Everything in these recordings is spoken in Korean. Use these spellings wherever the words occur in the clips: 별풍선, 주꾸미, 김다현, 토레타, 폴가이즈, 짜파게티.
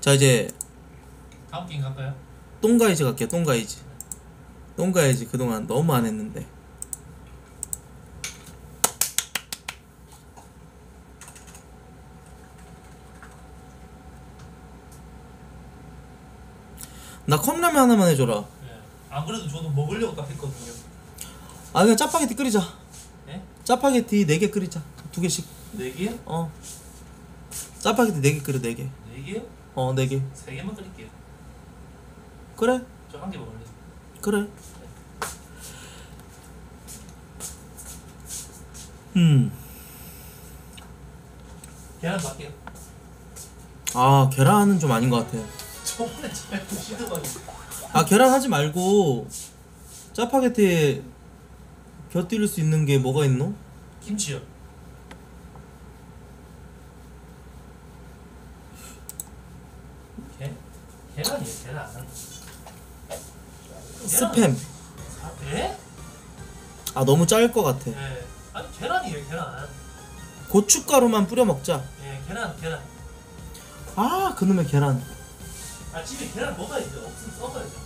자 이제 다음 게임 갈까요? 똥가이즈 갈게요. 똥가이즈 그동안 너무 안 했는데. 나 컵라면 하나만 해줘라. 네. 안 그래도 저도 먹으려고 딱 했거든요. 아 그냥 짜파게티 끓이자. 네? 짜파게티 4개 끓이자. 2개씩. 4개? 어. 짜파게티 4개 끓여. 4개. 4개요? 어 4개. 3개만 끓일게요. 그래? 저 1개 먹을래요. 그래. 네. 계란 갈게요. 아 계란은 좀 아닌 것 같아. 아 계란 하지 말고 짜파게티에 곁들일 수 있는 게 뭐가 있노? 김치요. 계란이요. 계란. 스팸. 아, 네? 아 너무 짤 것 같아. 네. 아니 계란이에요. 계란. 고춧가루만 뿌려 먹자. 네, 계란. 아 그놈의 계란. 아 집에 계란 먹어야죠. 없으면 썩어야죠.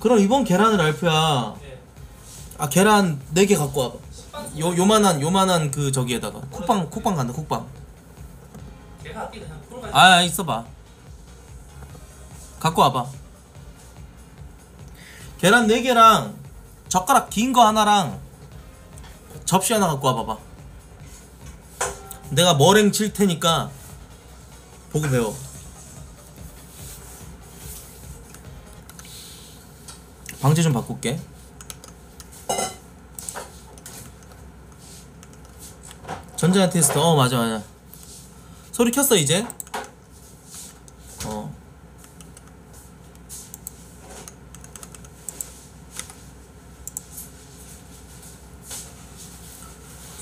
그럼 이번 계란을 알프야. 네. 아 계란 4개 갖고 와봐. 요만한 그 저기에다가 쿡방 간다. 쿡방. 걔가 그냥 폴가이즈. 아 있어봐. 갖고 와봐. 계란 4개랑 젓가락 긴 거 하나랑 접시 하나 갖고 와봐봐. 내가 머랭 칠 테니까 보고 배워. 방제 좀 바꿀게. 전자연 테스트. 어 맞아. 소리 켰어 이제.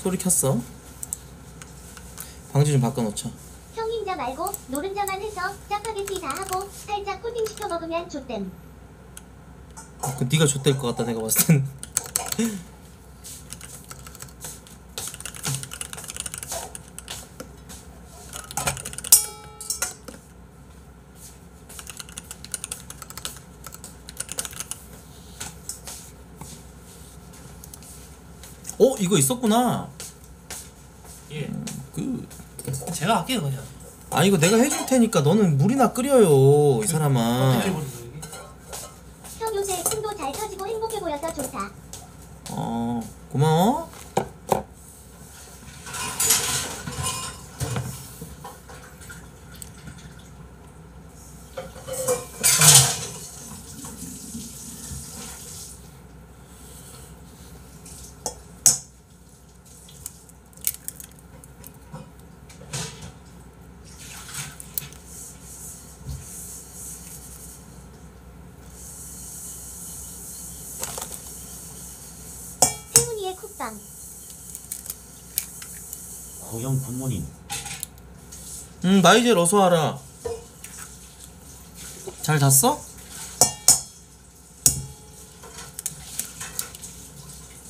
소리 켰어. 방제 좀 바꿔놓자. 형님자 말고 노른자만 해서 짜파게티 다 하고 살짝 코팅 시켜 먹으면 좋댐. 그 네가 좆될 것 같다 내가 봤을 땐. 어? 이거 있었구나. 예. 제가 할게요 그냥. 아 이거 내가 해줄 테니까 너는 물이나 끓여요. 이 사람아. 좋다. 고마워. 고영 굿모닝. 나 이제 어서 와라. 잘 잤어?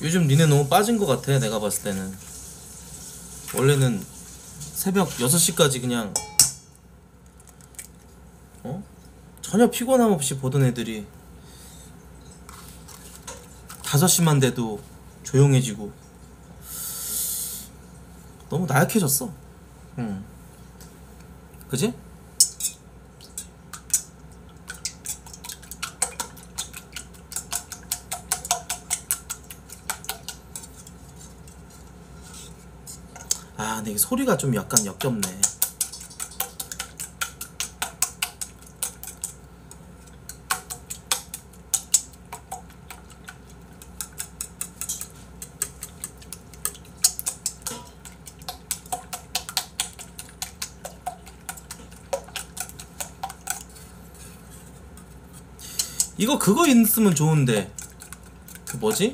요즘 니네 너무 빠진 것 같아 내가 봤을 때는. 원래는 새벽 6시까지 그냥 전혀 피곤함 없이 보던 애들이 5시만 돼도 조용해지고 너무 나약해졌어. 그지? 아 근데 이 소리가 좀 약간 역겹네. 이거 그거 있으면 좋은데 그 뭐지?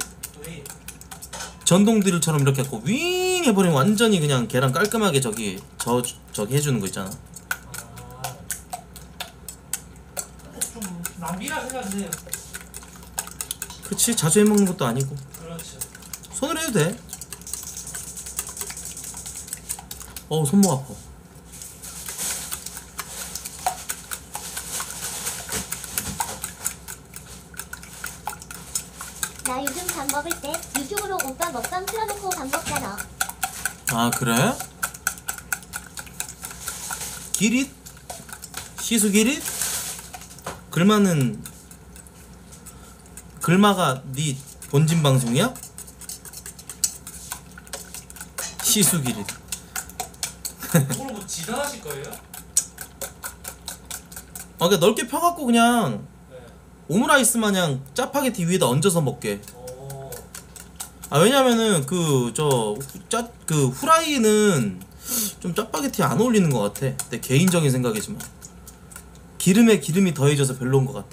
전동드릴처럼 이렇게 갖고 윙 해버리면 완전히 그냥 계란 깔끔하게 저기 해주는 거 있잖아. 좀 낭비라 생각하세요. 그치 자주 해먹는 것도 아니고. 그렇지. 손으로 해도 돼. 어우 손목 아파. 밥 먹을 때 유튜브로 오빠 먹방 틀어놓고 밥 먹잖아. 아 그래? 기릿? 시수기릿? 글마는 글마가 네 본진 방송이야? 시수기릿. 오늘 뭐 지단하실 거예요? 아 그냥 넓게 펴갖고 그냥 오므라이스 마냥 짜파게티 위에다 얹어서 먹게. 아 왜냐면은 그 후라이는 좀 짜파게티 안 어울리는 것 같아. 내 개인적인 생각이지만 기름에 기름이 더해져서 별로인 것 같아.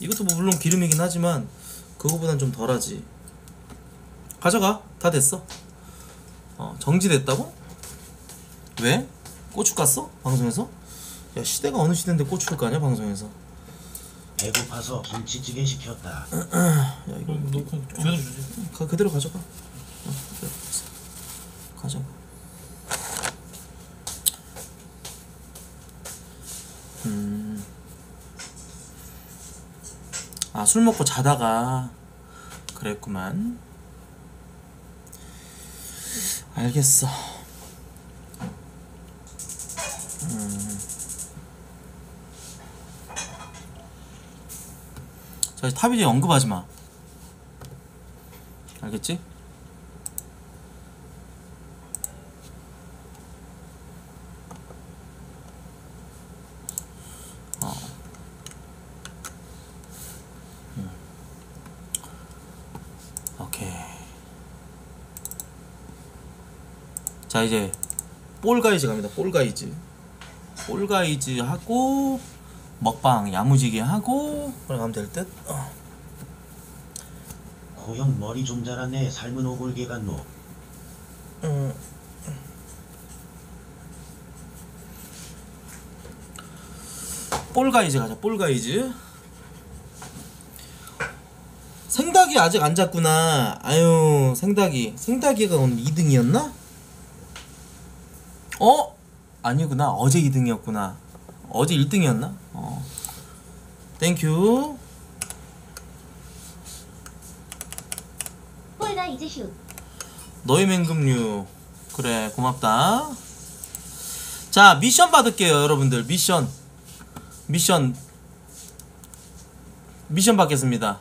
이것도 뭐 물론 기름이긴 하지만 그거보단 좀 덜하지. 가져가. 다 됐어. 정지됐다고? 왜? 고추 깠어? 방송에서? 야 시대가 어느 시대인데 고추를 까냐 방송에서? 배고파서 김치찌개 시켰다. 야 이거 너 그대로 주지. 그대로 가져가. 그대로 가져가. 아 술 먹고 자다가 그랬구만. 알겠어. 자, 탑이지 언급하지 마. 알겠지? 오케이. 자, 이제 폴가이즈 갑니다. 폴가이즈. 폴가이즈 하고 먹방 야무지게 하고 그러면 될 듯. 고형 머리 좀 자라네. 삶은 오골개 같노. 폴가이즈 가자. 폴가이즈. 생닭이 아직 안 잤구나. 아유 생닭이. 생닭이가 오늘 2등이었나? 어? 아니구나. 어제 2등이었구나. 어제 1등이었나? 땡큐. 폴가 이제 슛. 너의 맹금류. 그래 고맙다. 자 미션 받을게요 여러분들. 미션 받겠습니다.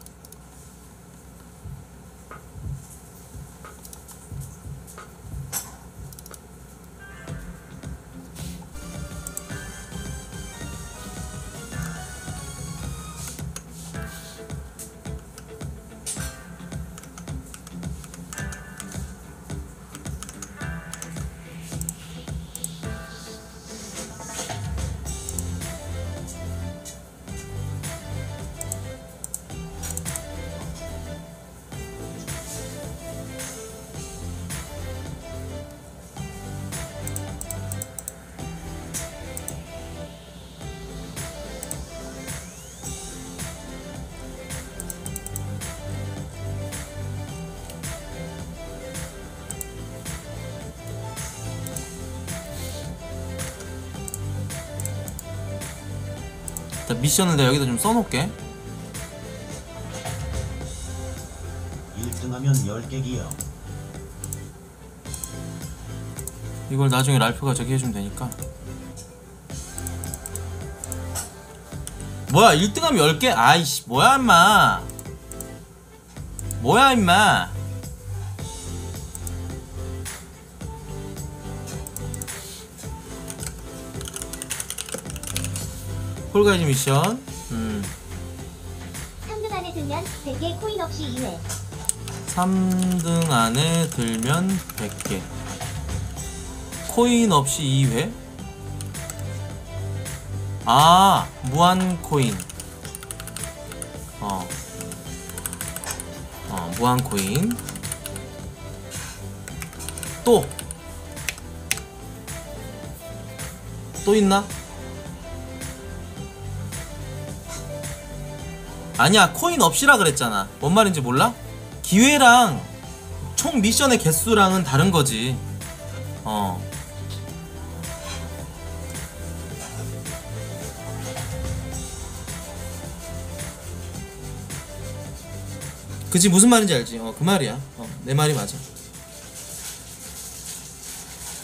미션을 내가 여기다 좀 써놓을게. 1등하면 10개기요. 이걸 나중에 랄프가 저기 해주면 되니까. 뭐야 1등하면 10개? 아이씨 뭐야 임마. 뭐야 임마. 폴가이즈 미션. 3등 안에 들면 100개 코인 없이 2회. 3등 안에 들면 100개 코인 없이 2회. 아 무한 코인. 무한 코인. 또 있나? 아니야 코인 없이라 그랬잖아. 뭔 말인지 몰라? 기회랑 총 미션의 개수랑은 다른거지. 그치, 무슨 말인지 알지? 그 말이야. 내 말이 맞아.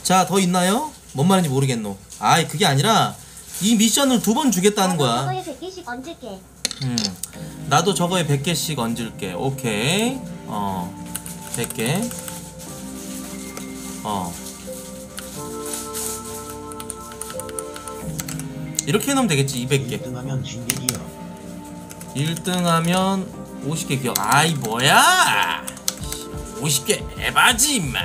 자, 더 있나요? 뭔 말인지 모르겠노. 아이, 그게 아니라 이 미션을 2번 주겠다는 거야. 저거에 100개씩 얹을게. 나도 저거에 100개씩 얹을게. 오케이. 100개. 이렇게 해놓으면 되겠지. 200개. 1등하면 50개. 1등하면 50개 기억. 아이 뭐야? 50개 에바지 임마.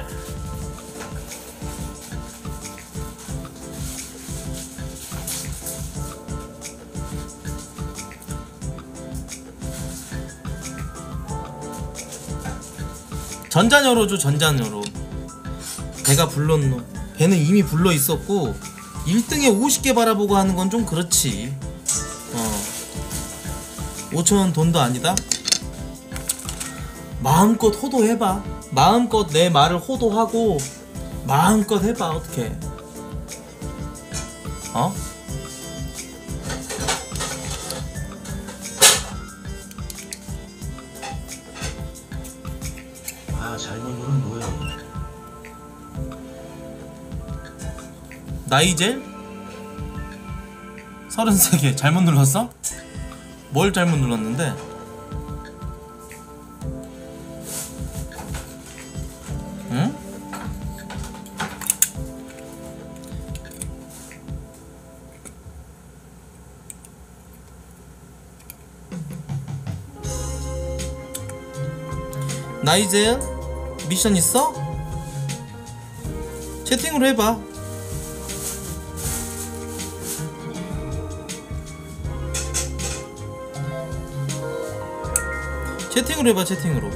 전자녀로 줘. 전자녀로. 배가 불렀노. 배는 이미 불러 있었고 1등에 50개 바라보고 하는 건 좀 그렇지. 5,000원 돈도 아니다? 마음껏 호도해봐. 마음껏 내 말을 호도하고 마음껏 해봐. 어떡해. 아, 잘못 누른 뭐야. 나이젤? 33개 잘못 눌렀어? 뭘 잘못 눌렀는데? 응? 나이젤? 미션 있어? 채팅으로 해봐. 채팅으로 해봐. 채팅으로.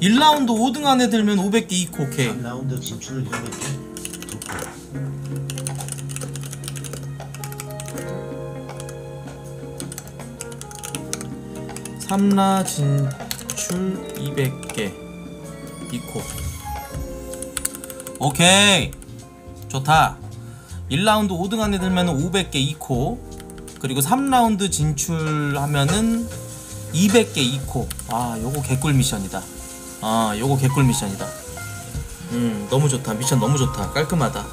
일라운드 5등 안에 들면 500개 이코. 오케이. 3라운드 진출을 200개 좋고. 삼라 진출 200개 이코. 오케이 좋다. 1라운드 5등 안에 들면 500개 이코. 그리고 3라운드 진출하면은 200개 이코. 아 요거 개꿀 미션이다. 요거 개꿀 미션이다. 너무 좋다. 미션 너무 좋다. 깔끔하다.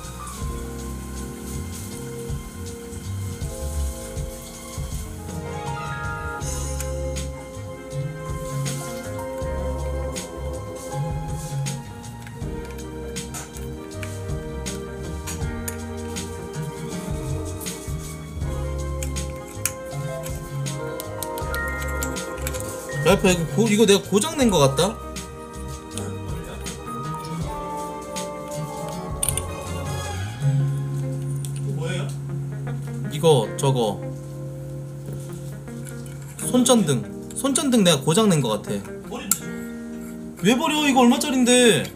옆에 이거 내가 고장낸 거 같다? 뭐예요? 이거 저거 손전등 내가 고장낸 거 같아. 버리지. 왜 버려? 이거 얼마짜린데?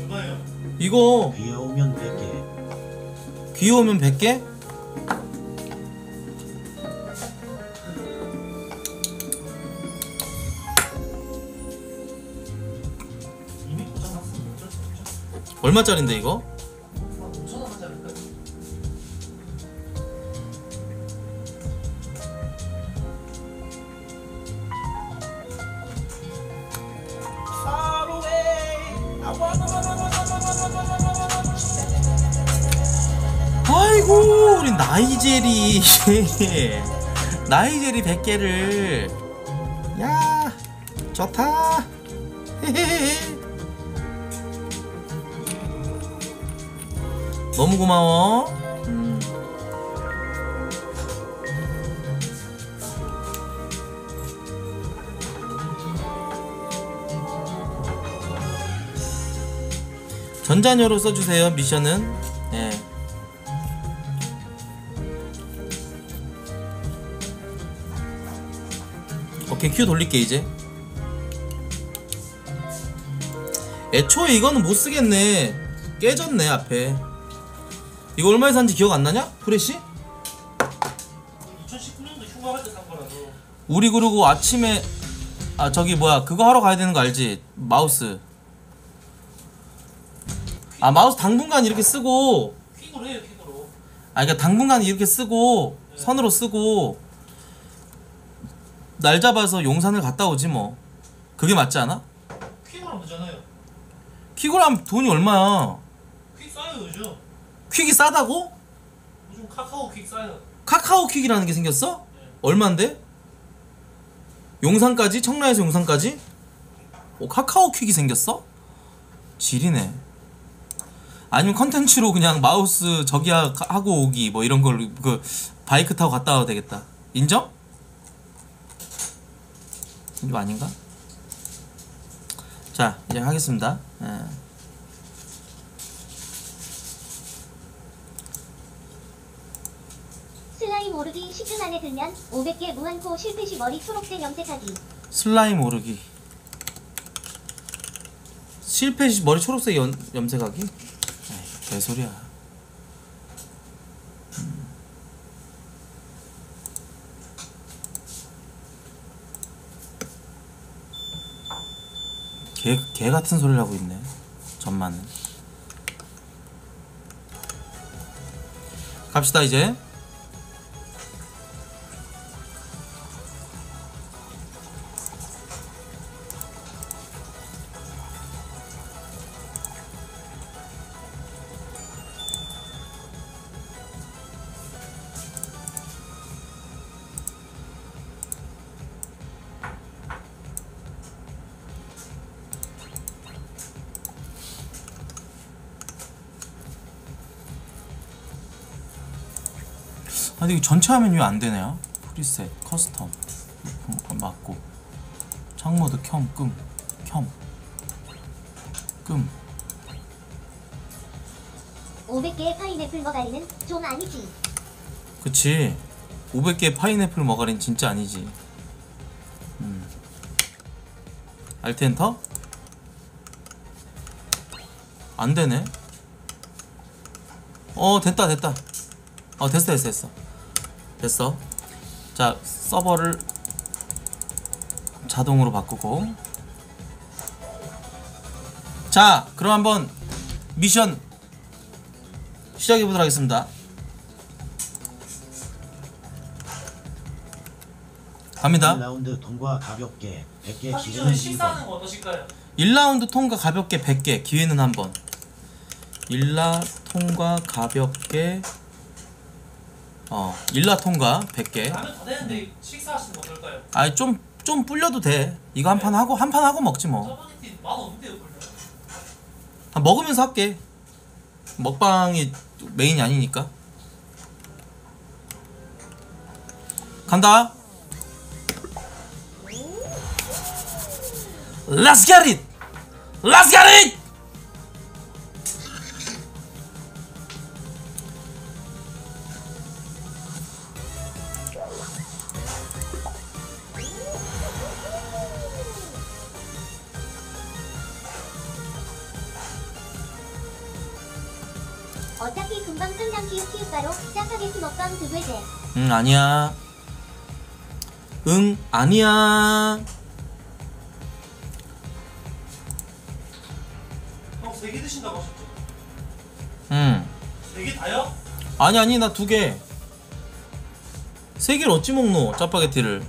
얼마예요? 이거 귀여우면 100개. 귀여우면 100개? 얼마짜린데 이거? 5,000원 하지 않을까요? 아이고 우리 나이젤이 나이젤이 100개를 야 좋다. 너무 고마워. 전자녀로 써주세요. 미션은 오케이. 큐 돌릴게. 이제 애초에 이거는 못쓰겠네. 깨졌네 앞에. 이거 얼마에 산지 기억 안 나냐? 프레시? 2019년도 휴가할 때 산 거라서. 우리 그러고 아침에 아 저기 뭐야 그거 하러 가야 되는 거 알지? 마우스. 아 마우스 당분간 이렇게 쓰고 퀵으로 해요. 퀵으로. 아 그러니까 당분간 이렇게 쓰고 선으로 쓰고 날 잡아서 용산을 갔다 오지 뭐. 그게 맞지 않아? 퀵으로 하면 되잖아요. 퀵으로 하면 돈이 얼마야? 퀵 싸요 요즘. 퀵이 싸다고? 요즘 카카오 퀵 싸요. 카카오 퀵이라는 게 생겼어? 네. 얼만데? 용산까지? 청라에서 용산까지? 오 카카오 퀵이 생겼어? 지리네. 아니면 컨텐츠로 그냥 마우스 저기야 하고 오기 뭐 이런 걸로 그 바이크 타고 갔다 와도 되겠다. 인정? 이거 아닌가? 자 이제 하겠습니다. 예. 슬라임 오르기 10분 안에 들면 500개 무한코 실패시 머리 초록색 염색하기. 슬라임 오르기 실패시 머리 초록색 염색하기? 에이, 개소리야. 개 같은 소리를 하고 있네. 전만은. 갑시다 이제. 근데 이거 전체 화면 왜 안 되네요? 프리셋, 커스텀, 맞고, 창모드 켬, 끔, 켬, 끔. 500개의 파인애플 머가리는 좀 아니지. 그치. 500개의 파인애플 머가리는 진짜 아니지. 알트 엔터? 안 되네. 어, 됐다, 됐다. 어, 됐어, 됐어, 됐어. 됐어. 자 서버를 자동으로 바꾸고. 자 그럼 한번 미션 시작해보도록 하겠습니다. 갑니다. 1라운드 통과 가볍게 100개. 기회는 1번. 1라운드 통과 가볍게 100개 기회는 한번. 1라 통과 가볍게 1라 통과 100개. 라면 다 되는데 식사하시는 거 어떨까요? 아니 좀 불려도 돼. 이거 한판 하고 한판 하고 먹지 뭐. 짜파게티 맛 없는데요, 불려. 아, 먹으면서 할게. 먹방이 메인이 아니니까. 간다. Let's get it. Let's get it. 어차피 금방 끝난 기우키우가로 짜파게티 먹방 드괴제. 응 아니야. 응 아니야. 형 3개 드신다고 하셨죠? 응. 3개 다요? 아니 나 2개. 3개를 어찌 먹노 짜파게티를.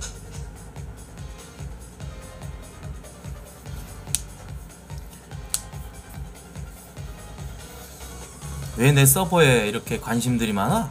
왜 내 서버에 이렇게 관심들이 많아?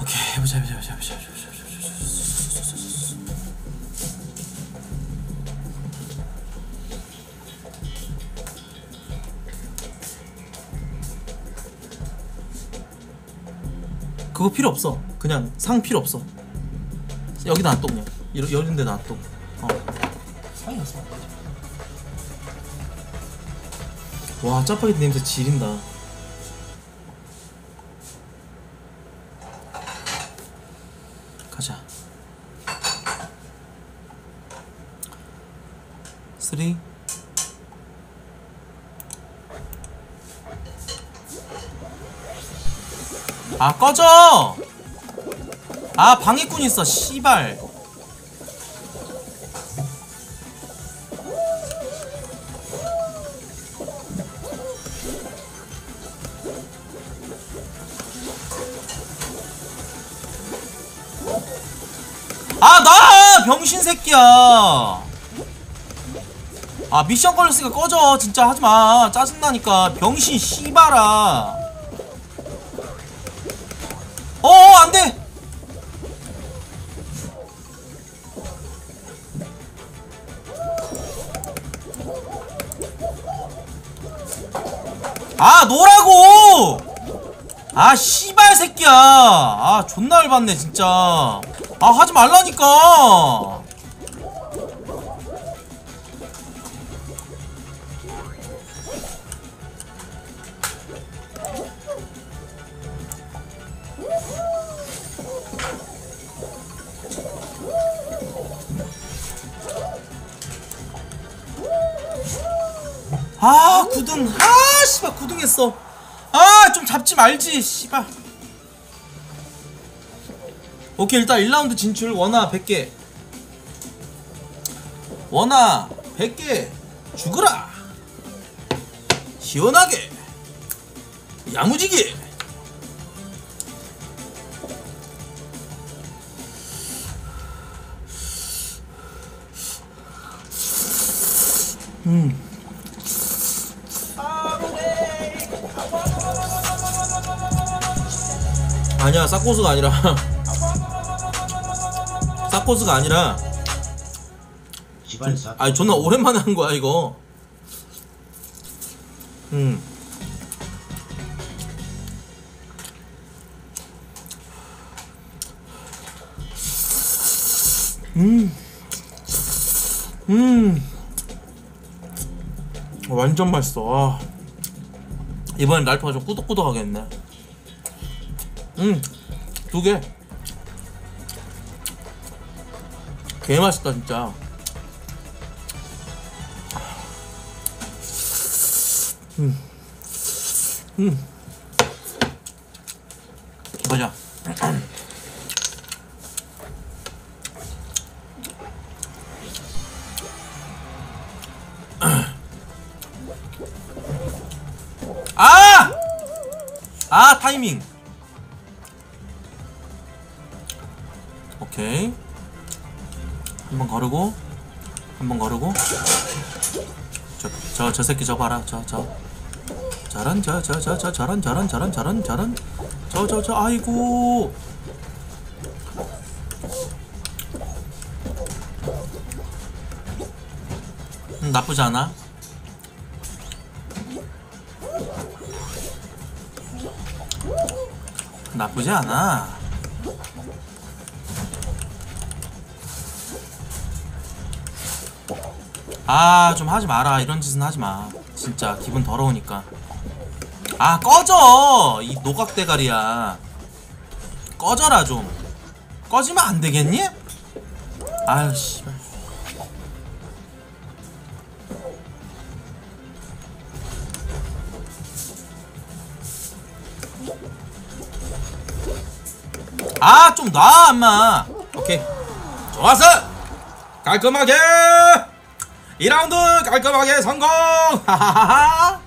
오케이, 해보자. 그거 필요 없어. 그냥 상 필요 없어. 여기 놔둬 그냥. 이런 데 놔둬. 상이 났어. 와, 짜파게티 냄새 지린다. 가자. 3 아, 꺼져! 아, 방해꾼 있어, 씨발. 아, 나! 병신 새끼야. 아, 미션 걸렸으니까 꺼져. 진짜 하지마. 짜증나니까. 병신 씨발아. 어어, 안돼! 아, 노라고! 아, 씨발 새끼야. 아, 존나 열받네 진짜. 아, 하지 말라니까. 아, 구등. 아, 씨발, 구등했어. 아, 좀 잡지 말지, 씨발. 오케이, 일단 1라운드 진출. 원화 100개. 원화 100개. 죽으라. 시원하게. 야무지게. 아니야, 싹고수가 아니라 싹고수가 아니라 아니, 존나 오랜만에 한 거야 이거. 완전 맛있어. 아, 이번엔 날파가 좀 꾸덕꾸덕하겠네. 2개 개맛있다 진짜. 가자. 아! 아, 타이밍. 오케이, 한번 거르고 한번 거르고. 저 새끼 저거 봐라. 저런 아이고. 나쁘지 않아. 나쁘지 않아. 아, 좀 하지 마라. 이런 짓은 하지 마. 진짜 기분 더러우니까. 아, 꺼져! 이 노각대가리야. 꺼져라 좀. 꺼지면 안 되겠니? 아유, 씨발. 아, 좀 놔, 인마. 오케이. 좋았어! 깔끔하게! 2라운드 깔끔하게 성공! 하하하하!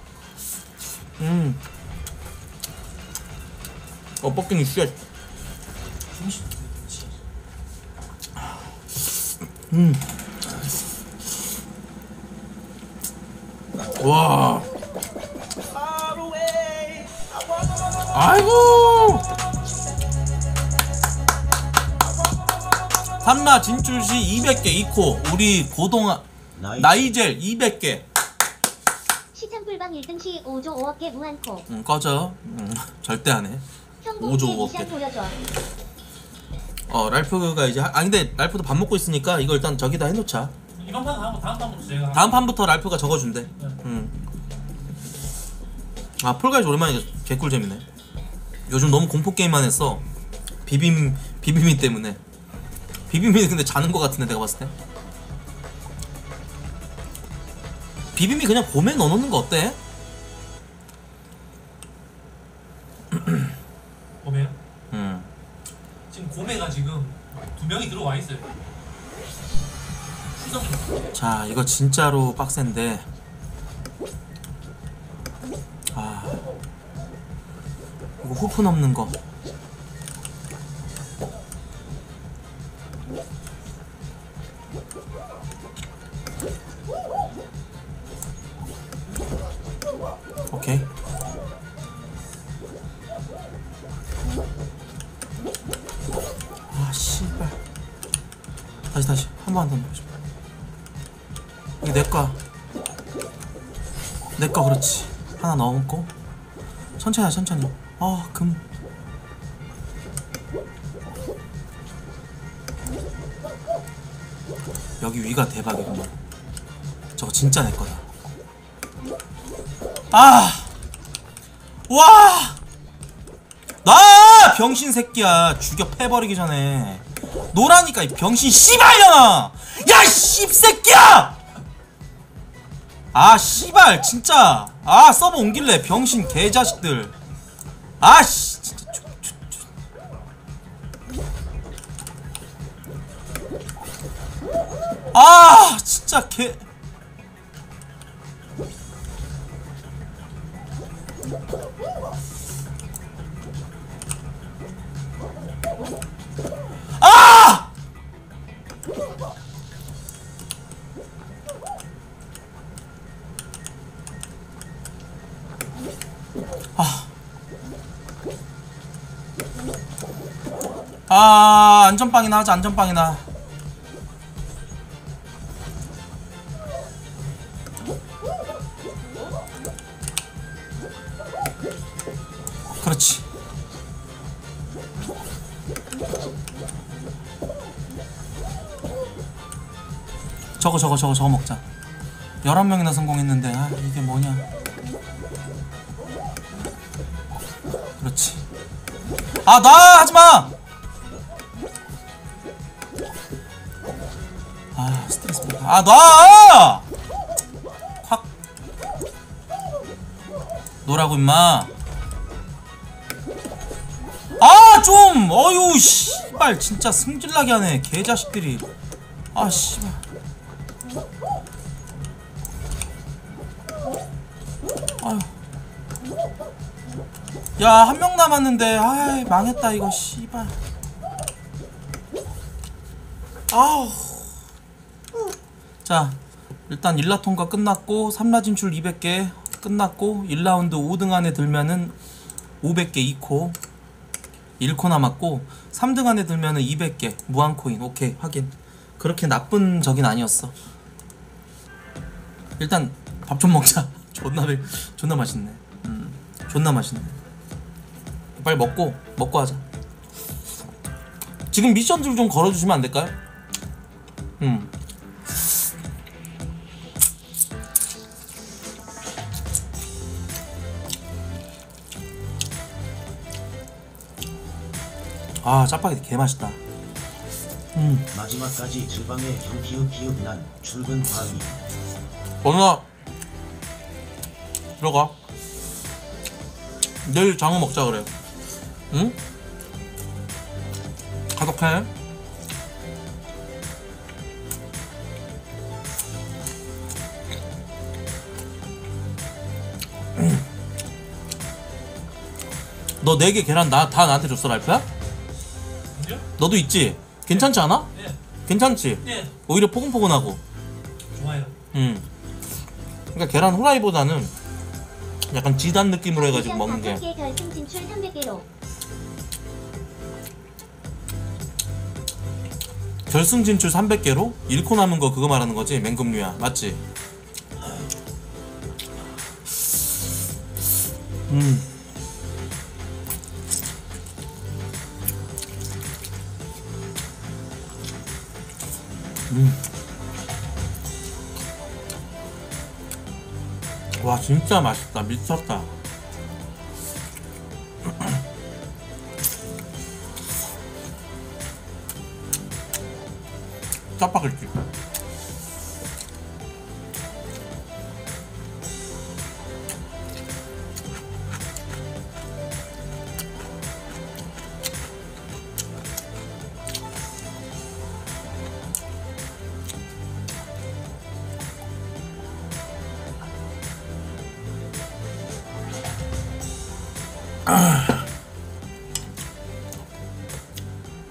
뻑깅이 쉣. 와. 아이고! 삼라 진출시 200개 이코. 우리 고동아 나이젤 200개. 시청불방 1등시 5조 5억개 무한코. 꺼져. 절대 안해. 5조 5억 개. 랄프가 이제 아니 근데 랄프도 밥 먹고 있으니까 이거 일단 저기다 해놓자. 이번 판 하고 다음 판부터 제가. 다음 판부터 랄프가 적어준대. 네. 아 폴가이즈 오랜만에 개꿀 재밌네. 요즘 너무 공포 게임만 했어. 비빔이 때문에. 비빔이 근데 자는 거 같은데 내가 봤을 때. 비빔이 그냥 봄에 넣어놓는 거 어때? 봄에요? 지금 봄에가 지금 2명이 들어와 있어요. 추석이. 자 이거 진짜로 빡센데. 아 이거 호프 넘는 거. 오케이. 아 씨발. 다시 한 번 보자. 이게 내꺼 그렇지. 하나 넣어놓고 천천히. 아 금. 여기 위가 대박이구만. 저거 진짜 내거다. 아! 와! 나! 병신 새끼야. 죽여 패버리기 전에 노라니까 이 병신 씨발이잖아! 야 씹새끼야! 아 씨발 진짜. 아 서버 옮길래 병신 개자식들. 아 씨 진짜. 아 진짜 개. 아! 아, 안전빵이나 하자. 안전빵이나. 그렇지. 저거 먹자. 11명이나 성공했는데. 아 이게 뭐냐. 그렇지. 아 나 하지마. 아 스트레스 받아. 아 나! 확 노라고 임마. 아 좀! 어휴 씨발 진짜 승질나게 하네 개자식들이. 아 씨발. 아휴. 야 1명 남았는데. 아이 망했다 이거 씨발. 아우. 자 일단 1라 통과 끝났고 3라 진출 200개 끝났고 1라운드 5등 안에 들면은 500개 2코 1코 남았고 3등 안에 들면은 200개 무한코인. 오케이 확인. 그렇게 나쁜 적인 아니었어. 일단 밥 좀 먹자. 존나 맛있네. 존나 맛있네. 빨리 먹고 하자. 지금 미션들 좀 걸어주시면 안 될까요? 아 짜파게티 개맛있다. 마지막까지 주방에 기웃기웃 난 출근 방이. 어나 들어가. 내일 장어 먹자 그래. 응? 가득해. 너 4개 계란 다 나한테 줬어 랄프야? 너도 있지? 괜찮지 않아? 네. 괜찮지? 네. 오히려 포근포근하고. 좋아요. 그러니까 계란 후라이보다는 약간 지단 느낌으로 해가지고 먹는 게. 결승 진출 300개로. 결승 진출 300개로? 1코 남은 거 그거 말하는 거지? 맹금류야. 맞지? 와 진짜 맛있다. 미쳤다. 짜파게티.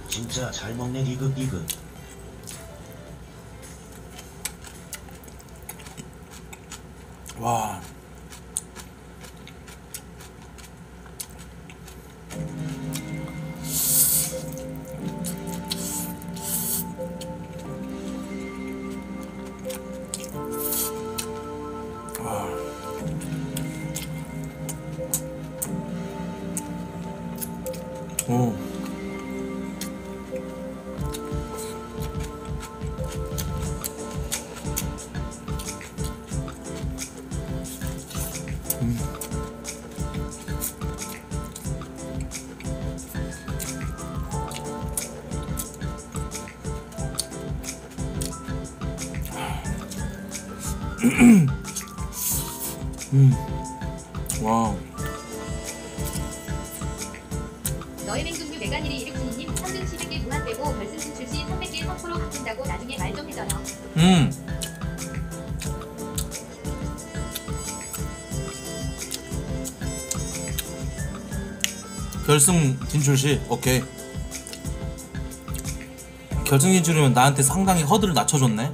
진짜 잘 먹네. 이그 와 오. 와우. 너의 맹둥이 메가니리 이륙진님 3등 12개 무한되고 결승 출시 300개 선포로 바뀐다고 나중에 말 좀 해줘요. 결승 진출시 오케이. 결승 진출이면 나한테 상당히 허들을 낮춰줬네.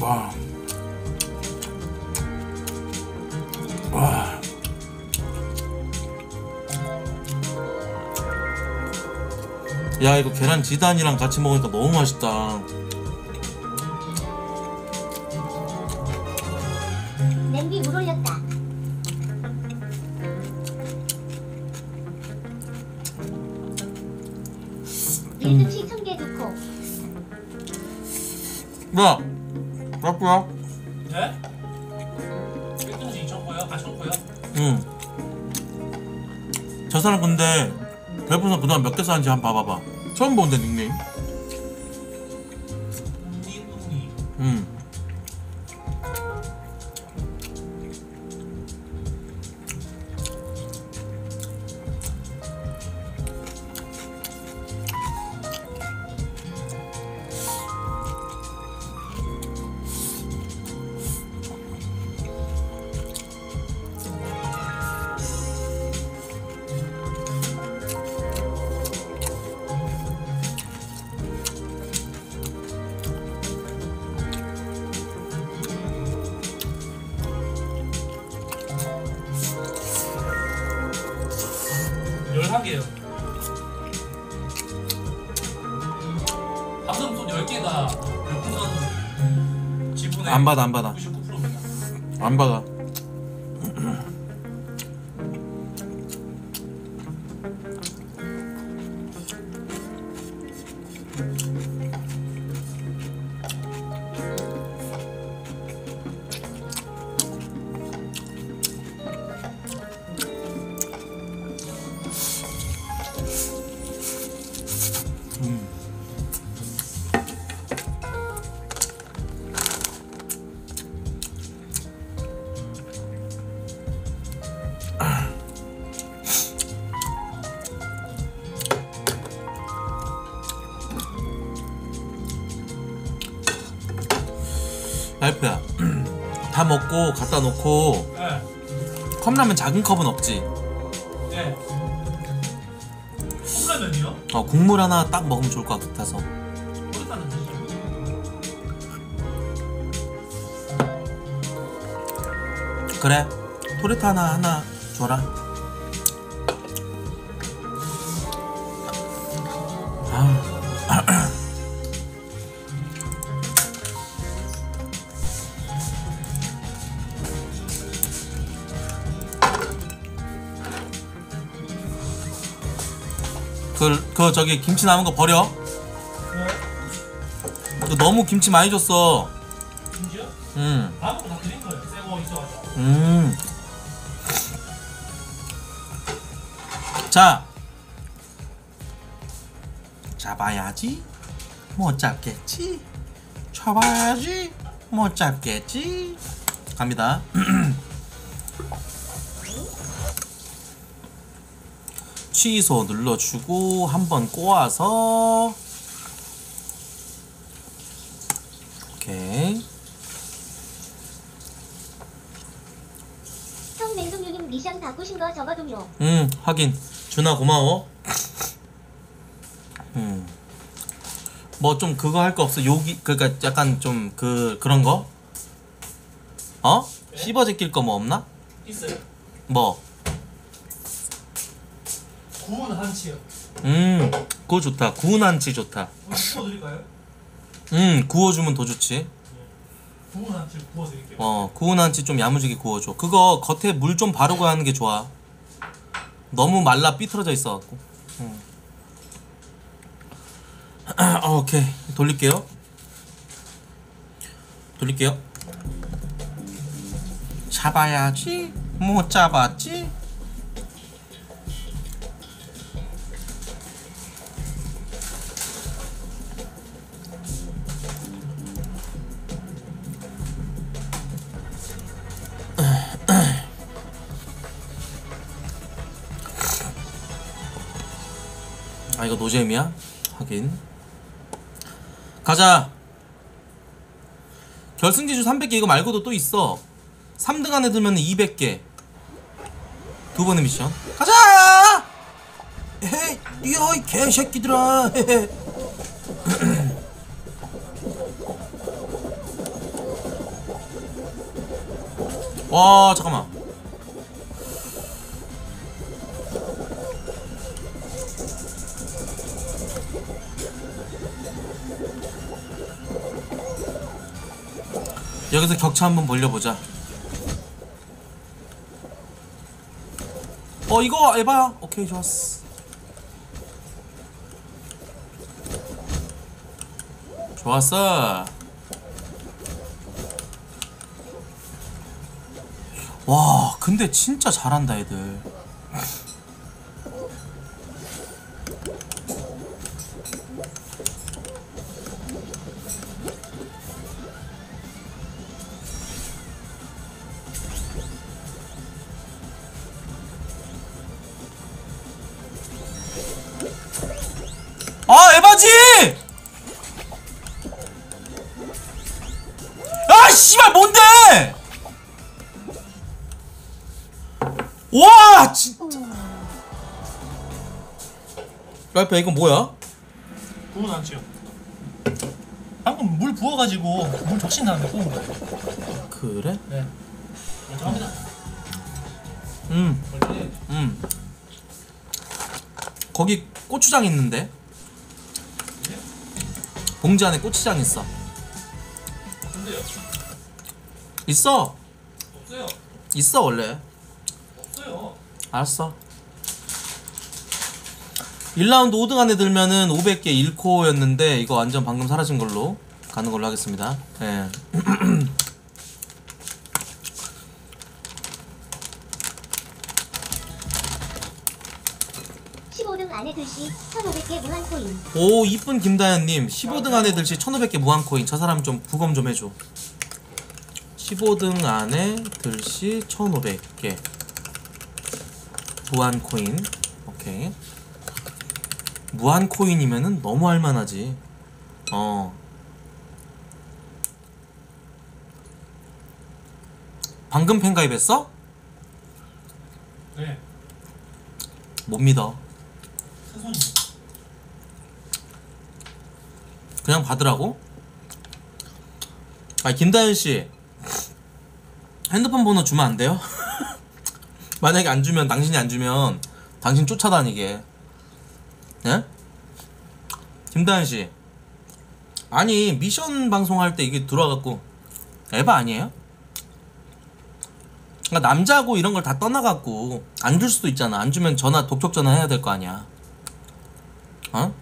와. 와. 야, 이거 계란 지단이랑 같이 먹으니까 너무 맛있다. 냄비 물 올렸다. 일등 7,000개 좋고. 야, 맞구요? 네? 1등지 2,000개요? 아, 1,000개요? 응. 저 사람 근데 별풍선 그동안 몇 개 쌓은지 한번 봐봐봐. 처음 보는데 닉네임? 닉네임? 응. 한개요. 방금 돈 10개가 몇분간 지분에 안 받아. 99%입니다. 안 받아. 와이프야, 다 먹고 갖다 놓고. 네. 컵라면 작은 컵은 없지? 네. 컵라면이요? 국물 하나 딱 먹으면 좋을 것 같아서. 그래, 토레타 하나 줘라. 아. 저기 김치 남은 거 버려. 너 너무 김치 많이 줬어. 김치요? 응. 아무것도 다 드린 거예요. 새 거 있어가지고. 자, 잡아야지. 못 잡겠지. 잡아야지. 못 잡겠지. 갑니다. 취소 눌러주고 한번 꼬아서, 오케이. 형 맹송유님 미션 바꾸신 거 적어둘요. 하긴. 준아 고마워. 뭐 좀 그거 할 거 없어? 요기, 그러니까 약간 좀 그런 거? 어? 네? 씹어제낄 거 뭐 없나? 있어요. 뭐? 구운 한치요. 그거 좋다. 구운 한치 좋다. 구워드릴까요? 구워주면 더 좋지. 구운 한치 구워드릴게요. 구운 한치 좀 야무지게 구워줘. 그거 겉에 물 좀 바르고 하는 게 좋아. 너무 말라 삐뚤어져 있어갖고. 오케이, 돌릴게요. 잡아야지. 못 잡았지. 아, 이거 노잼이야? 하긴. 가자. 결승지주 300개. 이거 말고도 또 있어. 3등 안에 들면 200개. 두 번의 미션. 가자! 헤이, 뛰어, 이 개새끼들아. 와, 잠깐만. 여기서 격차 한번 벌려보자. 이거 에바야. 오케이, 좋았어. 와, 근데 진짜 잘한다 애들. 아, 에바지! 아, 씨발, 뭔데! 와, 진짜. 라이프야, 이건 뭐야? 구운 안치요. 방금 물 부어가지고 물 적신 다음에 구운 거야. 그래? 네. 먼저 갑니다. 거기 고추장 있는데? 봉지 안에 고추장 있어. 근데요? 있어. 없어요. 있어 원래. 없어요. 알았어. 1라운드 5등 안에 들면은 500개 1코였는데 이거 완전 방금 사라진 걸로 가는 걸로 하겠습니다. 예. 오, 이쁜 김다현님. 15등 안에 들시 1500개 무한코인. 저 사람 좀 부검 좀 해줘. 15등 안에 들시 1500개 무한코인. 오케이. 무한코인이면은 너무 할만하지. 방금 팬 가입했어? 네. 못 믿어. 그냥 받으라고? 아, 김다현씨, 핸드폰 번호 주면 안 돼요? 만약에 안 주면, 당신이 안 주면 당신 쫓아다니게. 예? 김다현씨, 아니 미션 방송할 때 이게 들어와갖고 에바 아니에요? 그러니까 남자고 이런 걸 다 떠나갖고 안 줄 수도 있잖아. 안 주면 전화, 독촉 전화 해야 될 거 아니야. 어?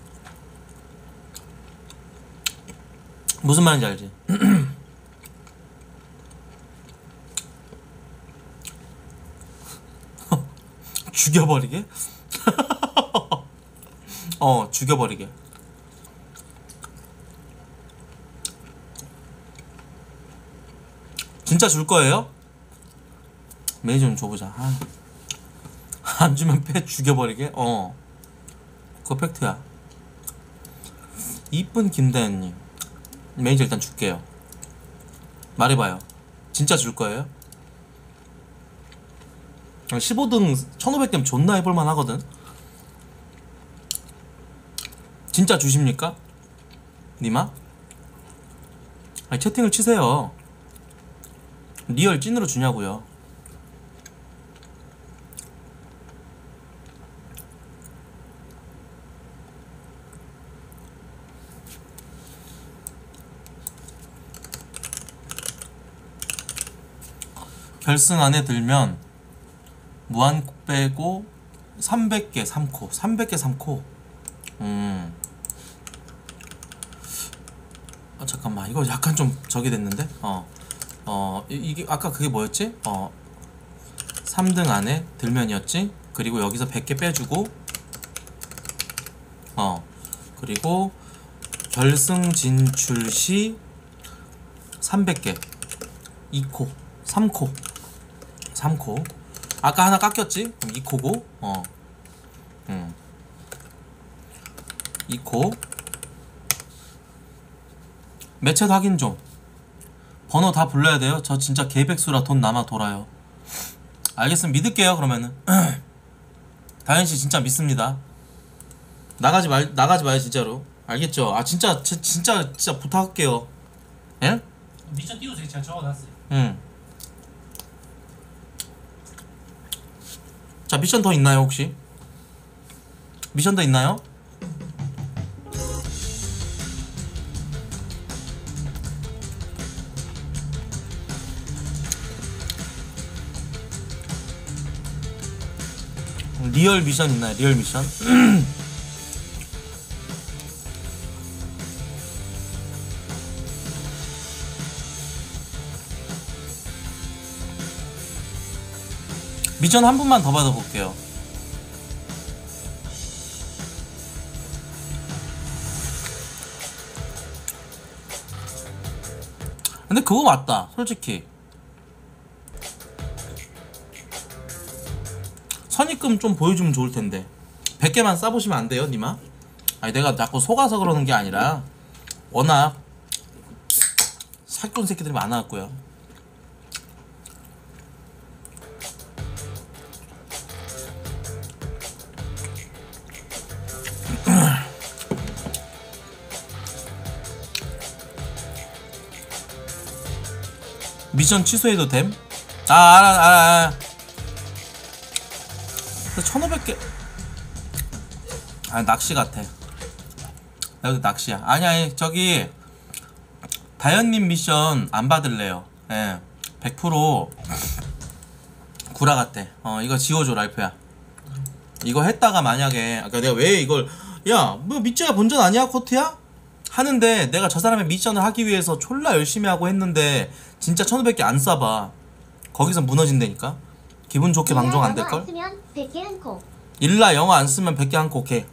무슨 말인지 알지? 죽여버리게? 어, 죽여버리게. 진짜 줄 거예요? 메뉴 좀 줘보자. 아, 안 주면 패 죽여버리게? 어, 그거 팩트야. 이쁜 김다현님, 메이저 일단 줄게요. 말해봐요. 진짜 줄 거예요? 15등 1500점 존나 해볼만 하거든. 진짜 주십니까? 니마? 아니, 채팅을 치세요. 리얼 찐으로 주냐고요. 결승 안에 들면 무한 빼고 300개 3코 300개 3코 아, 잠깐만, 이거 약간 좀 저기 됐는데? 이게 아까 그게 뭐였지? 3등 안에 들면이었지? 그리고 여기서 100개 빼주고 그리고 결승 진출 시 300개 2코 3코 3코. 아까 하나 깎였지? 그럼 2코고 2코. 매체도 확인 좀. 번호 다 불러야 돼요? 저 진짜 개백수라 돈 남아 돌아요. 알겠으면 믿을게요. 그러면은 다현씨 진짜 믿습니다. 나가지 마요 진짜로. 알겠죠? 아 진짜 부탁할게요. 예? 미션 띄우세요. 제가 적어놨어요. 자, 미션 더 있나요 혹시? 미션 더 있나요? 리얼 미션 있나요? 리얼 미션? 미션 한 분만 더 받아볼게요. 근데 그거 맞다, 솔직히. 선입금 좀 보여주면 좋을 텐데. 100개만 싸보시면 안 돼요, 니마? 아니, 내가 자꾸 속아서 그러는 게 아니라, 워낙 사기꾼 새끼들이 많아갖고요. 미션 취소해도 됨? 아, 알아. 1500개. 아, 낚시 같아. 나도 낚시야. 아니, 저기 다현님 미션 안 받을래요. 예, 100% 구라 같대. 이거 지워줘, 랄프야. 이거 했다가 만약에, 아까 내가 왜 이걸, 야, 뭐 미츠야 본전 아니야, 코트야? 하는데 내가 저 사람의 미션을 하기 위해서 졸라 열심히 하고 했는데 진짜 1500개 안 싸봐. 거기서 무너진다니까. 기분 좋게 방종 안 될걸? 일라 영어 안 쓰면 100개 한 코. 오케이.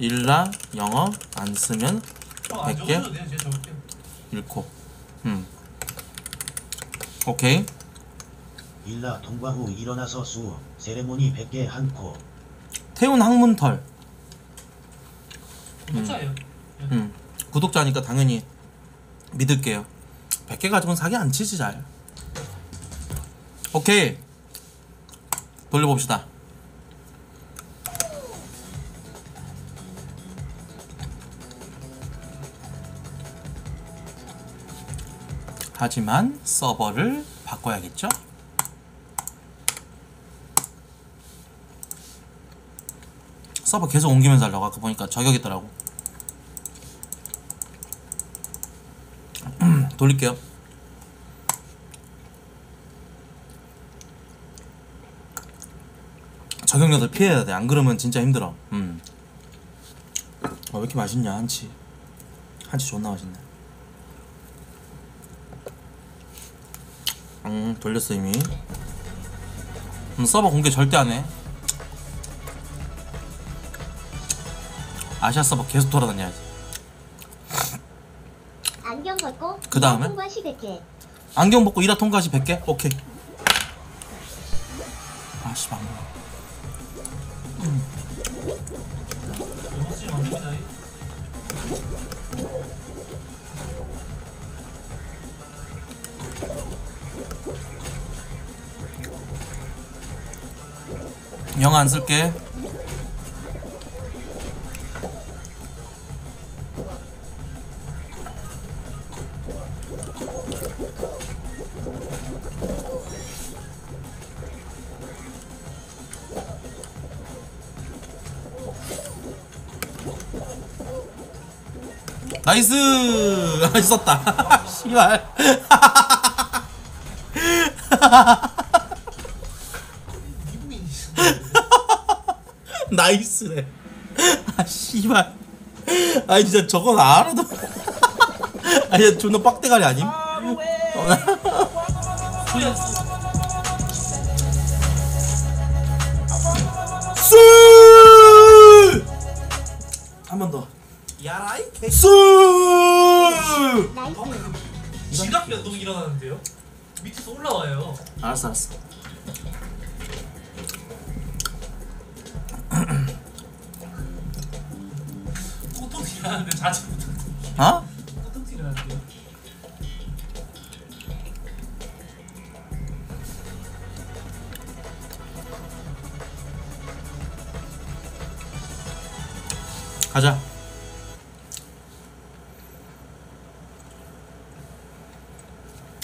일라 영어 안 쓰면 100개 1코. 오케이. 일라 통과 후 일어나서 수 세레모니 100개 한 코. 태운 항문털. 구독자예요. 구독자니까 당연히 믿을게요. 100개 가지고는 사기 안 치지 잘. 오케이, 돌려봅시다. 하지만 서버를 바꿔야겠죠? 서버 계속 옮기면서 하려고 아까 보니까 저격이더라고. 돌릴게요. 저격력을 피해야 돼. 안 그러면 진짜 힘들어. 아, 왜 이렇게 맛있냐 한치. 한치 존나 맛있네. 돌렸어 이미. 서버 공개 절대 안 해. 아시아 서버 계속 돌아다녀야지. 안경 벗고 그 다음에 안경 벗고 일화 통과시 100개? 오케이. 아씨 방금 영어 안 쓸게. 나이스! 아, 썼다. 씨발. 나이스래. 아, 씨발. 아니, 진짜 저건 알아도. 아니, 존나 빡대가리 아님? 술! 한 번 더. 야라이 술! 지각 변동이 일어나는데요? 밑에서 올라와요. 알았어, 알았어. 꼬똥튀라는데 자주 꼬똥튀. 어? 꼬똥튀라는데요. 가자.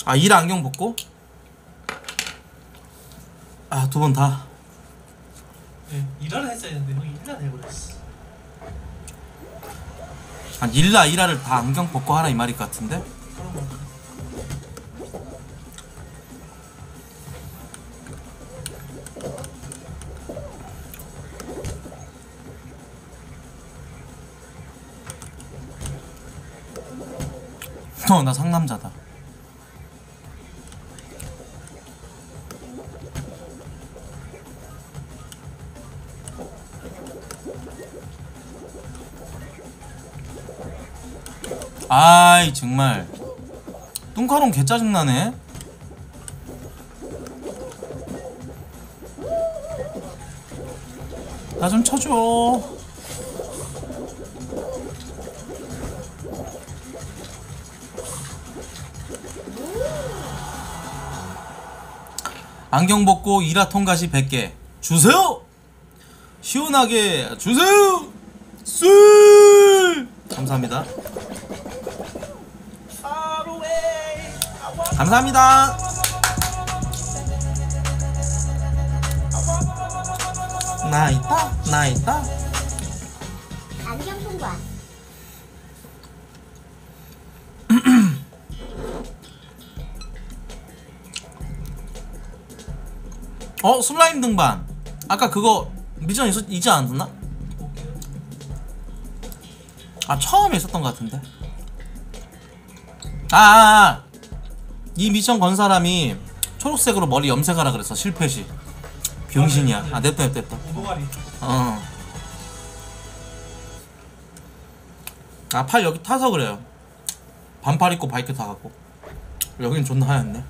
아, 일 안경 벗고? 아, 두 번 다. 네, 일화를 했어야 했는데 형이 일화를 해버렸어. 아, 일화, 일화를 다 안경 벗고 하라 이 말일 것 같은데? 나 상남자다. 아이 정말 뚱카롱 개 짜증나네. 나 좀 쳐줘. 안경 벗고 일화 통과시 100개 주세요. 시원하게 주세요. 술 감사합니다. 감사합니다. 나 있다, 나 있다. 안경 통과. 어, 슬라임 등반. 아까 그거 미션 있지 않았나? 아, 처음에 있었던 것 같은데. 아. 이 미션 건 사람이 초록색으로 머리 염색하라 그랬어. 실패시. 병신이야. 아, 냅다 냅다 냅다. 어. 아, 팔 여기 타서 그래요. 반팔 입고 바이크 타갖고. 여긴 존나 하얗네.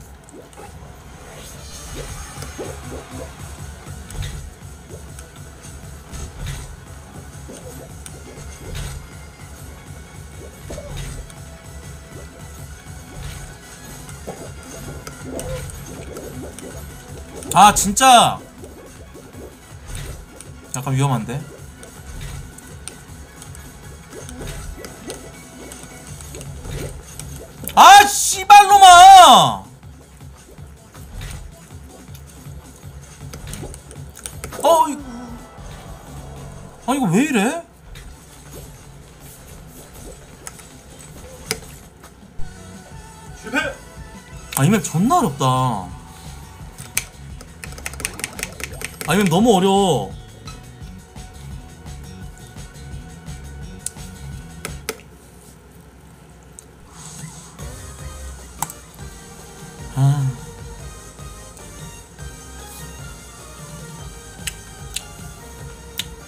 아 진짜 약간 위험한데. 아 씨발놈아. 어이구. 아 이거 왜 이래? 실패. 아 이 맵 존나 어렵다. 아 이 맵 너무 어려워.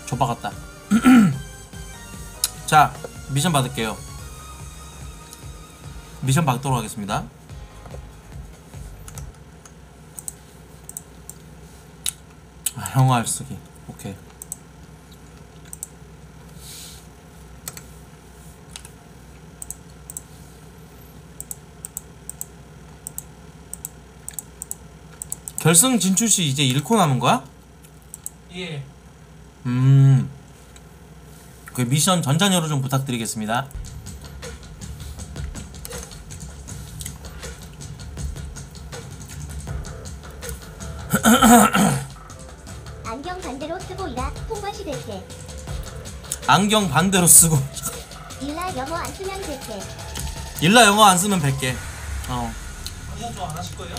좁아갔다. 자, 미션 받을게요. 미션 받도록 하겠습니다. 아, 형아 쓰기. 오케이. 결승 진출시 이제 1코 남은 거야? 예. 그 미션 전자녀로 좀 부탁드리겠습니다. 안경 반대로 쓰고 일하. 통과시 될게. 안경 반대로 쓰고 일라 영어 안 쓰면 100개. 일라 영어 안 쓰면 100개. 어. 안경 또 안 하실 거예요?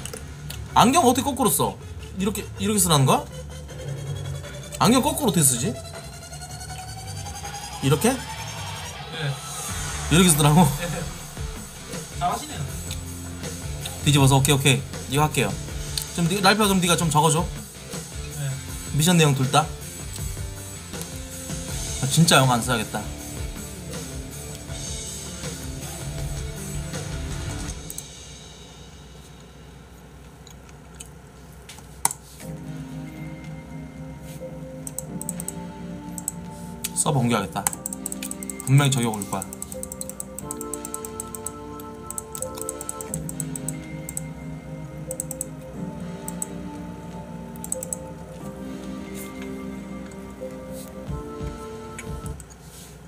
안경 어떻게 거꾸로 써? 이렇게 쓰라는 거야? 안경 거꾸로 어떻게 쓰지? 이렇게? 네. 이렇게 쓰더라고? 네. 잘하시네요. 뒤집어서. 오케이 이거 할게요. 좀 랄피야, 그럼 네가 좀 적어줘. 네. 미션 내용 둘 다. 아, 진짜 영어 안 써야겠다. 써봐, 옮겨야겠다. 분명히 저기 올 거야.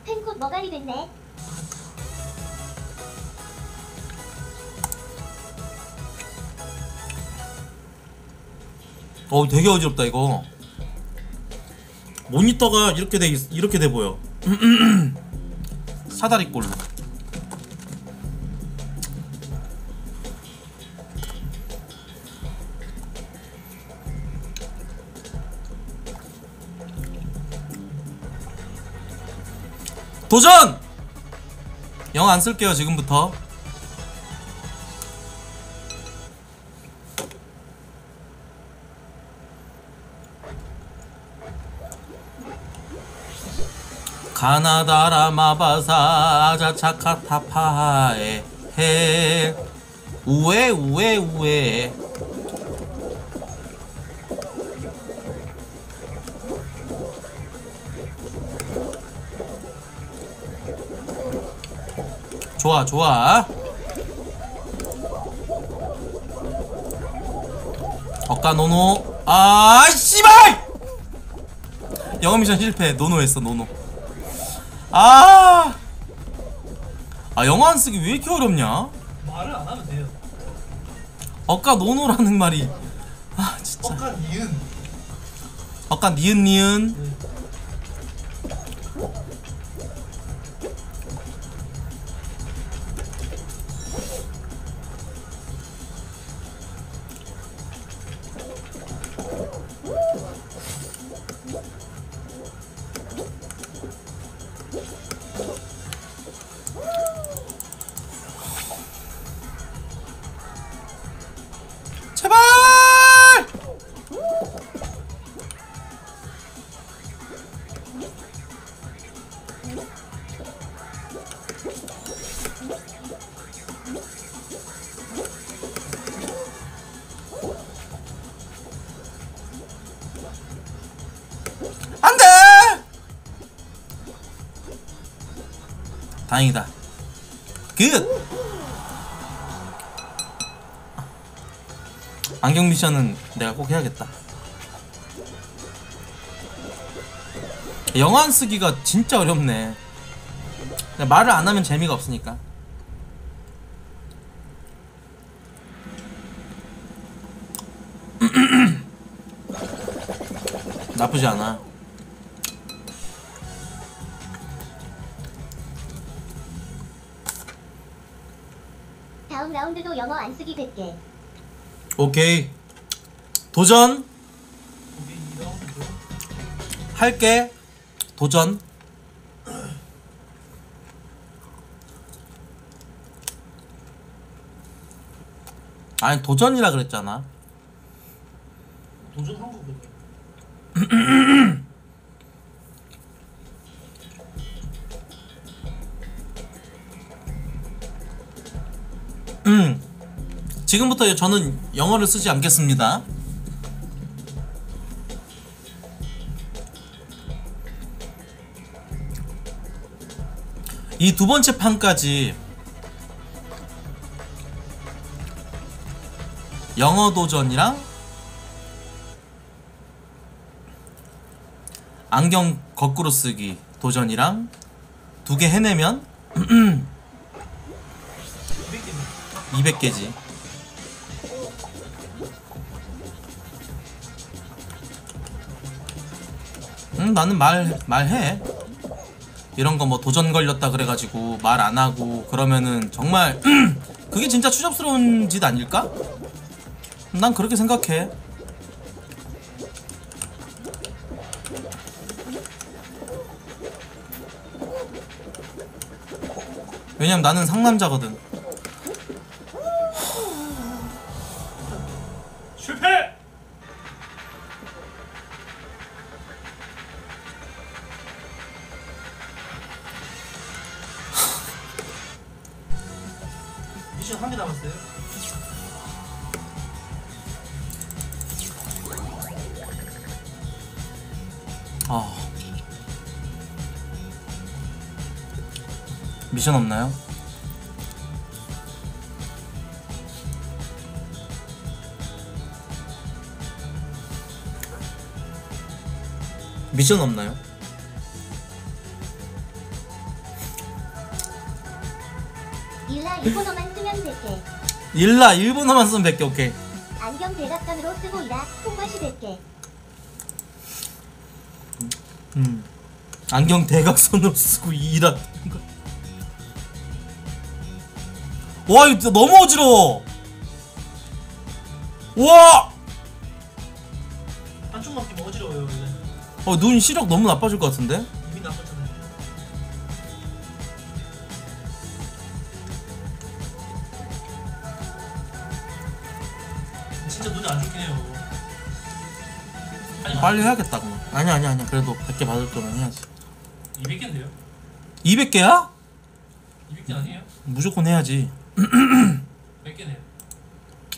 펜코 머가리 됐네. 어우, 되게 어지럽다 이거. 모니터가 이렇게 돼 보여. 사다리 꼴로. 도전! 영어 안 쓸게요 지금부터. 가나다라 마바사 자차카타파에 해 우에 좋아 어까 노노. 아 씨발, 영어 미션 실패. 노노했어. 노노. 아 영어 안 쓰기 왜 이렇게 어렵냐? 말을 안 하면 돼요. 어까 노노라는 말이. 아 진짜. 어까 니은. 네. 다행이다. 굿! 안경 미션은 내가 꼭 해야겠다. 영어 안 쓰기가 진짜 어렵네. 말을 안 하면 재미가 없으니까. 나쁘지 않아. 다음 라운드도 영어 안 쓰기 100개. 오케이. 도전. 할게. 도전. 아니 도전이라 그랬잖아. 도전한 거거든. 지금부터 저는 영어를 쓰지 않겠습니다. 이 두 번째 판까지 영어 도전이랑 안경 거꾸로 쓰기 도전이랑 두 개 해내면 200개지. 나는 말해. 이런 거 뭐 도전 걸렸다 그래가지고 말 안 하고 그러면은 정말 그게 진짜 추접스러운 짓 아닐까? 난 그렇게 생각해. 왜냐면 나는 상남자거든. 실패! 미션 한 개 남았어요. 미션 없나요? 미션 없나요? 일라 일본어만 쓰면 100개. 일라 일본어만 쓰면 100개. 오케이. 안경 대각선으로 쓰고 일라 통과시 100개. 안경 대각선으로 쓰고 일라. 와 이거 너무 어지러워. 와 한쪽만 끼면 어지러워요 원래. 눈 시력 너무 나빠질 것 같은데? 이미 나빠졌네. 진짜 눈이 안 좋긴 해요. 빨리 해야겠다 그럼. 아니야 그래도 100개 받을 거면 해야지. 200개인데요? 200개야? 200개 아니에요? 무조건 해야지. 100개네요.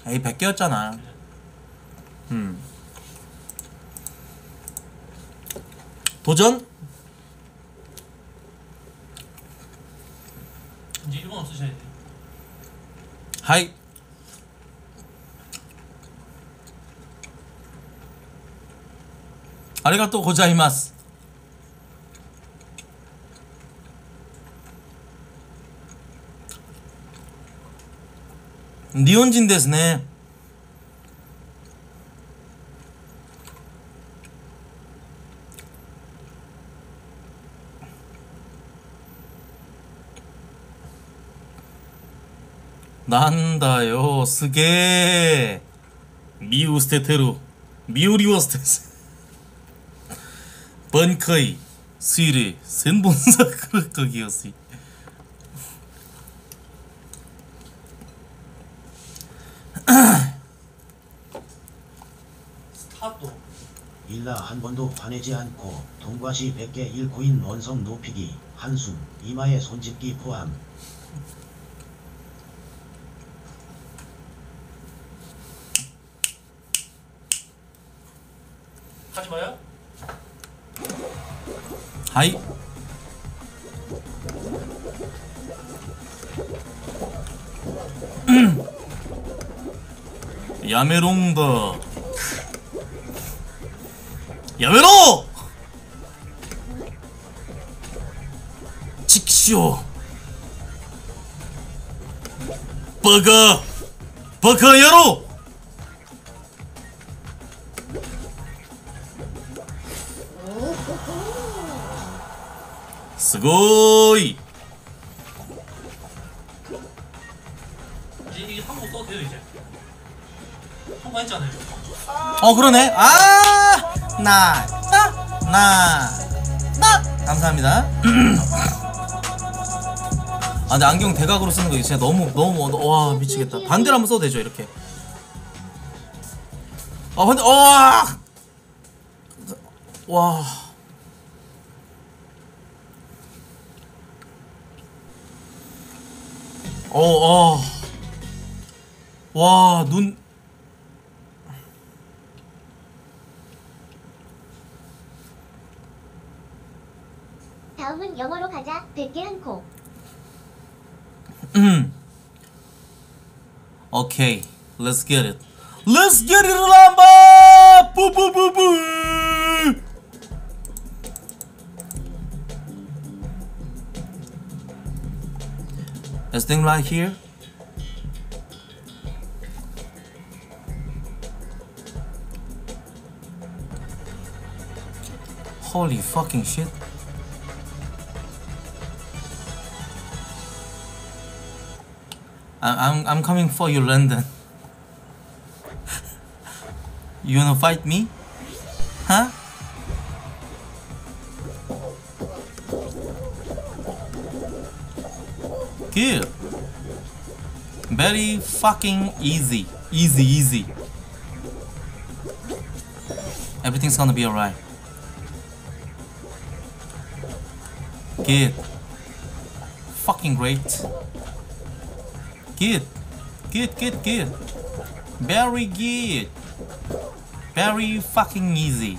에이 100개였잖아. 그래. 도전? 이제 일본 없으셔야 돼요. 하이. 아리가또 고자이마스. 니혼진 데스네. 난다요 스게 미우스테테루 미우리워스테스 번커이 스위르 센본사크 거기였으. 스타트. 일라 한 번도 화내지 않고 동과시 100개 일코인 원성 높이기 한숨 이마에 손짓기 포함. 하지 마요. 하이. 야메롱다. 야메로! 직쇼. 버거. 버거야로. すごーい. 이제 한번 써도 돼요 이제. 통과했잖아요. 어 그러네. 아 나. 감사합니다. 아 근데 안경 대각으로 쓰는 거 진짜 너무 와 미치겠다. 반대로 한번 써도 되죠 이렇게. 아 근데 와 와 눈 다음은 영어로 가자. 100개 한코. 오케이. Let's get it. Let's get it 람바! 뿌뿌뿌뿌! This thing right here. Holy fucking shit. I'm coming for you, London. You wanna fight me? Huh? Good. Very fucking easy. Easy. Everything's gonna be alright. Good. Fucking great. Good. Very good. Very fucking easy.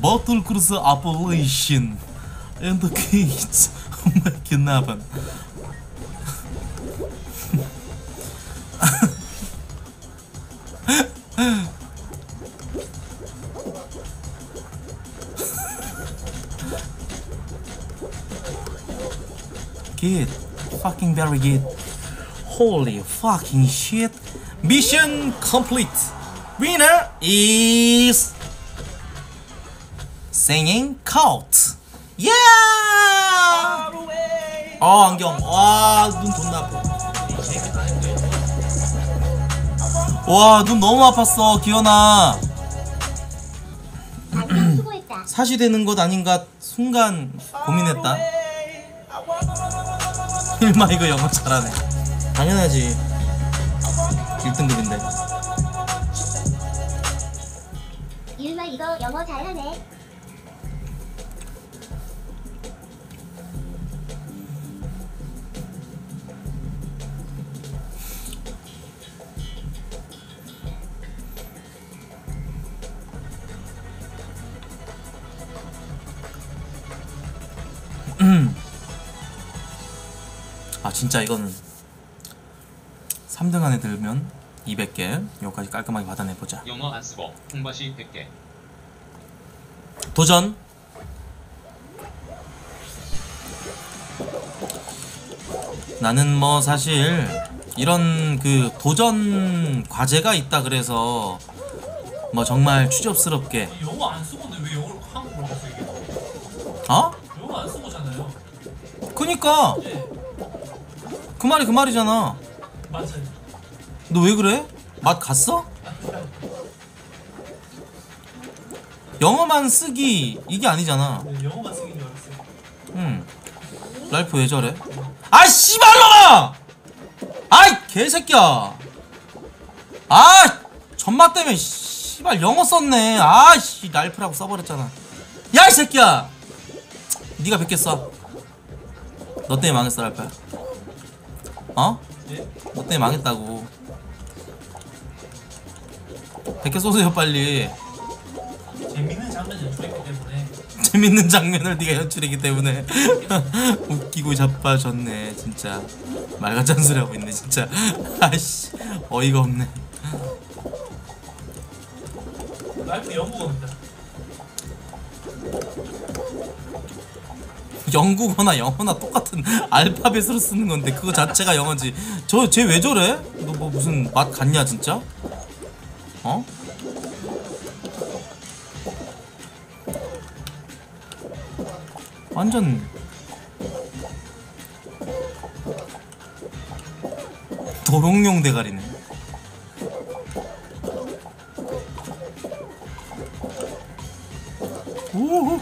Bottle cruise appellation and the gates making happen. Good. Fucking very good. Holy fucking shit. Mission complete. Winner is singing cult. Yeah. 어 안경. 와 눈 존나 아파. 와 눈 너무 아팠어 기현아. 사시 되는 것 아닌가 순간 고민했다. 일마 이거 영어 잘하네. 당연하지 1등급인데. 일마 이거 영어 잘하네. 아 진짜 이거는 3등 안에 들면 200개 여기까지 깔끔하게 받아내보자. 영어 안쓰고 홍보시 100개 도전. 나는 뭐 사실 이런 그 도전 과제가 있다 그래서 뭐 정말 추접스럽게 영어 안쓰고는 왜 영어로 한국어로 하세요 이게? 어? 영어 안쓰고잖아요. 그니까 네. 그 말이 그 말이잖아. 맞아요. 너 왜 그래? 맛 갔어? 영어만 쓰기 이게 아니잖아. 네, 영어만 쓰기 줄 알았어요. 응. 랄프 왜 저래? 아 씨발놈아! 아이 개새끼야. 아 전마 때문에 씨발 영어 썼네. 아씨 랄프라고 써버렸잖아. 야 이 새끼야. 네가 100개 써. 너 때문에 망했어 랄프야. 어? 너 때문에 망했다고. 100개 쏘세요 빨리. 재밌는 장면을 연출했기 때문에. 재밌는 장면을 네가 연출했기 때문에. 웃기고 자빠졌네 진짜. 말과 잔소리 하고 있네 진짜. 아씨 어이가 없네. 말도 영국어입니다. 영국어나 영어나 똑같은 알파벳으로 쓰는 건데 그거 자체가 영어지. 저 쟤 왜 저래? 너 뭐 무슨 맛 같냐 진짜? 어? 완전 도롱뇽 대가리네. 오호.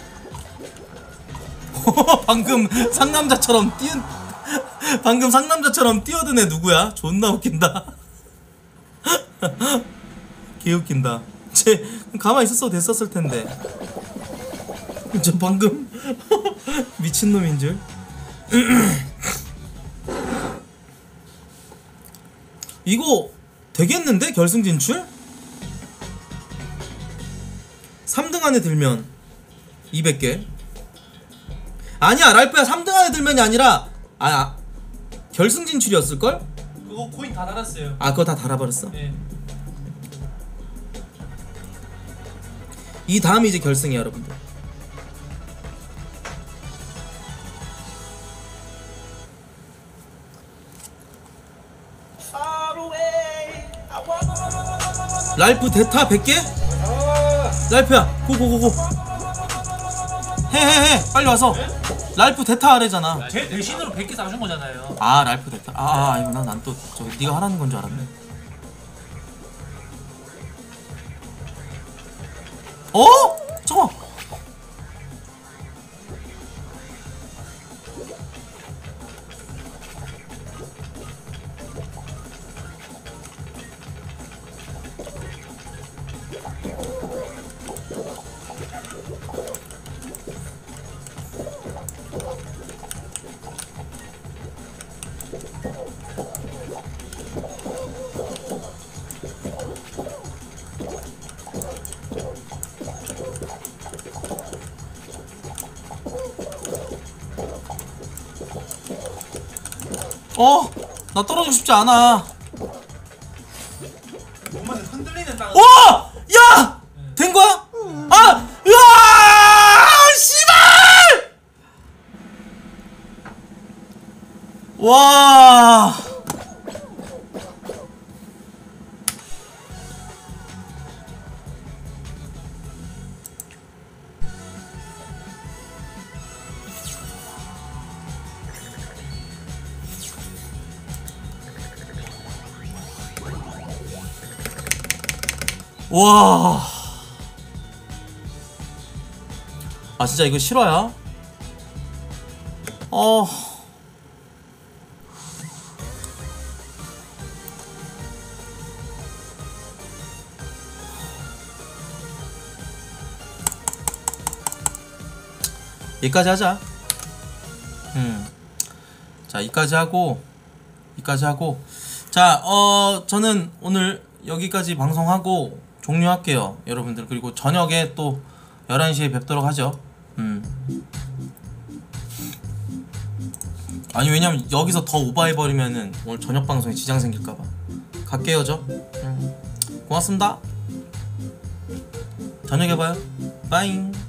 방금 상남자처럼 방금 상남자처럼 뛰어든 애 누구야? 존나 웃긴다. 개 웃긴다. 쟤 가만히 있었어도 됐었을 텐데. 저 방금 미친놈인 줄. 이거 되겠는데? 결승 진출? 3등 안에 들면 200개. 아니야 랄프야, 3등 안에 들면이 아니라 결승 진출이었을걸? 그거 코인 다 달았어요. 아 그거 다 달아버렸어? 네. 이 다음이 이제 결승이에요 여러분들. 랄프 대타 100개? 랄프야 고고고고 해해해 빨리 와서. 네? 랄프 대타 하래잖아. 제 대신으로 100개 사준 거잖아요. 아 랄프 대타. 아 이거 난 또 저기 네가 하라는 건 줄 알았네. 어? 잠깐만 나 떨어지고 싶지 않아. 엄마는 흔들리는 땅. 오! 야! 네. 된 거야? 아! 으아! 씨발! 와! 와. 아 진짜 이거 실화야? 여기까지 하자. 자, 여기까지 하고 자, 저는 오늘 여기까지 방송하고 종료할게요 여러분들. 그리고 저녁에 또 11시에 뵙도록 하죠. 아니 왜냐면 여기서 더 오버해버리면은 오늘 저녁 방송에 지장 생길까봐. 갈게요 저. 고맙습니다. 저녁에 봐요. 빠잉.